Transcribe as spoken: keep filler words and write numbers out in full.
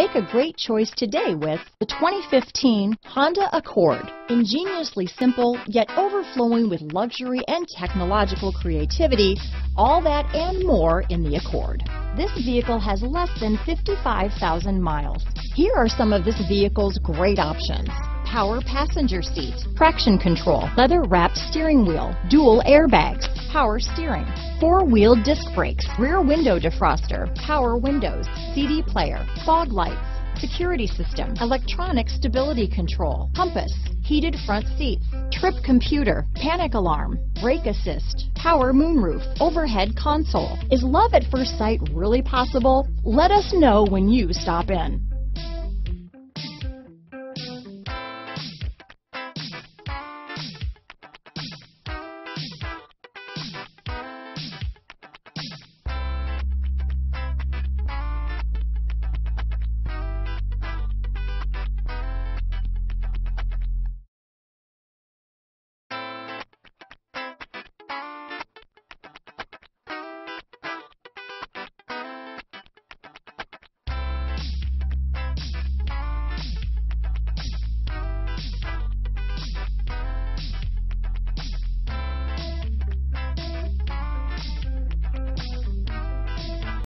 Make a great choice today with the twenty fifteen Honda Accord. Ingeniously simple, yet overflowing with luxury and technological creativity, all that and more in the Accord. This vehicle has less than fifty-five thousand miles. Here are some of this vehicle's great options: power passenger seat, traction control, leather-wrapped steering wheel, dual airbags, power steering, four-wheel disc brakes, rear window defroster, power windows, C D player, fog lights, security system, electronic stability control, compass, heated front seats, trip computer, panic alarm, brake assist, power moonroof, overhead console. Is love at first sight really possible? Let us know when you stop in.